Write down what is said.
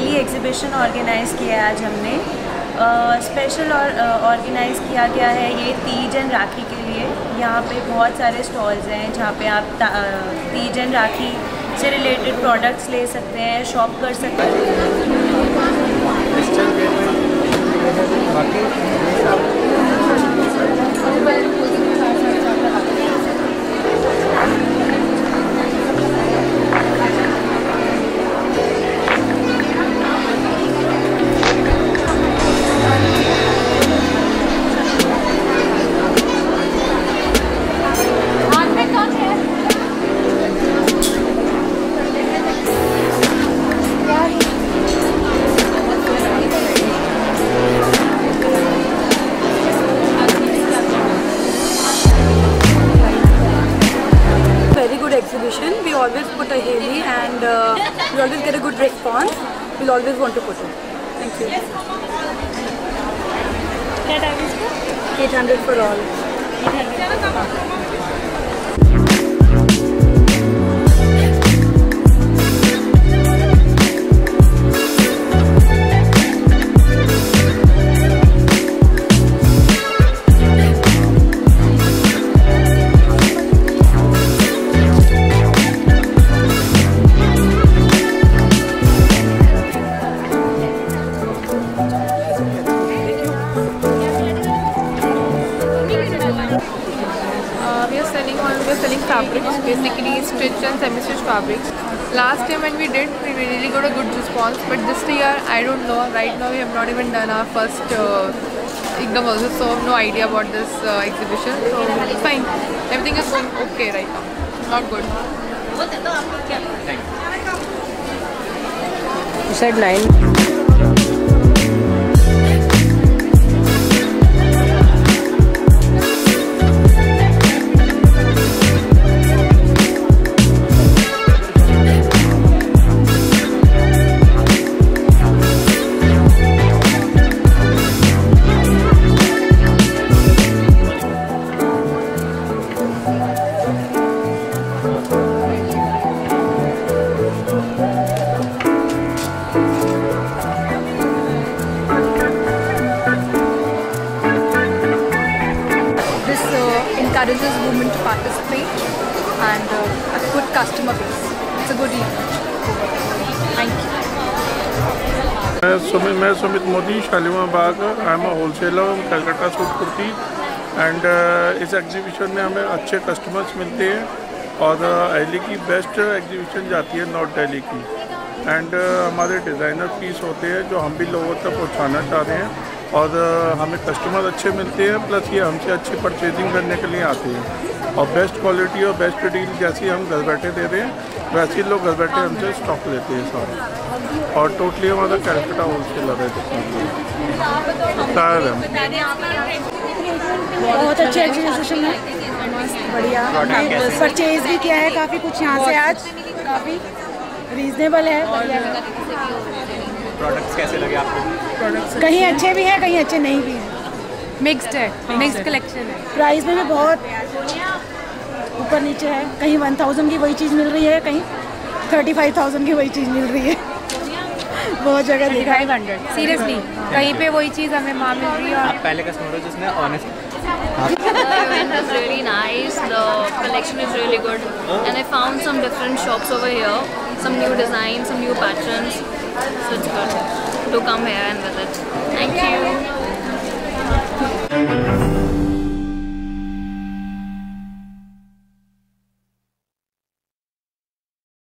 Aheli exhibition organise किया है आज हमने। स्पेशल और ऑर्गेनाइज़ किया गया है ये तीज एंड राखी के लिए। यहाँ पे बहुत सारे स्टॉल्स हैं जहाँ पे आप तीज एंड राखी से रिलेटेड प्रोडक्ट्स ले सकते हैं, शॉप कर सकते हैं। We always put Aheli and we always get a good response. We'll always want to put it. Thank you. What time is it? 800 for all. 800. We are selling fabrics, basically stitched and semi-stitched fabrics. Last time when we did, we really got a good response. But this year, I don't know. Right now, we have not even done our first exam also, so no idea about this exhibition. So it's fine. Everything is going okay right now. Not good. Thank you. You said 9. Encourages women to participate and a good customer base. It's a good event. Thank you. मैं Sumit Modi, Shalimarbagh. I am a wholesaler, Calcutta suit kurti and इस exhibition में हमें अच्छे customers मिलते हैं और Ahli की best exhibition जाती है नॉर्थ दिल्ली की एंड हमारे डिज़ाइनर पीस होते हैं जो हम भी लोगों तक पहुँचाना चाह रहे हैं और हमें कस्टमर अच्छे मिलते हैं, प्लस ये हमसे अच्छी परचेजिंग करने के लिए आते हैं और बेस्ट क्वालिटी और बेस्ट डील जैसी हम घर बैठे दे रहे हैं वैसे लोग घर बैठे हमसे स्टॉक लेते हैं सारे। और टोटली हमारा कैलकटा होलसेलर है। बहुत अच्छे एग्जीबिशन है, बढ़िया। परचेज भी किया है काफ़ी कुछ यहाँ से, आज काफ़ी रीजनेबल है। प्रोडक्ट्स कैसे लगे आपको? कहीं अच्छे भी हैं, कहीं अच्छे नहीं भी हैं। मिक्स्ड है, मिक्स्ड कलेक्शन है। प्राइस में भी बहुत ऊपर नीचे है, कहीं 1000 की वही चीज़ मिल रही है, कहीं 35,000 की वही चीज़ मिल रही है। बहुत जगह देखा है 500 सीरियसली, कहीं पे वही चीज़ हमें वहाँ मिल रही है। आप पहले कस्टमर हो जिसने honest some new designs, some new patterns, so it's good to come here and visit. Thank you.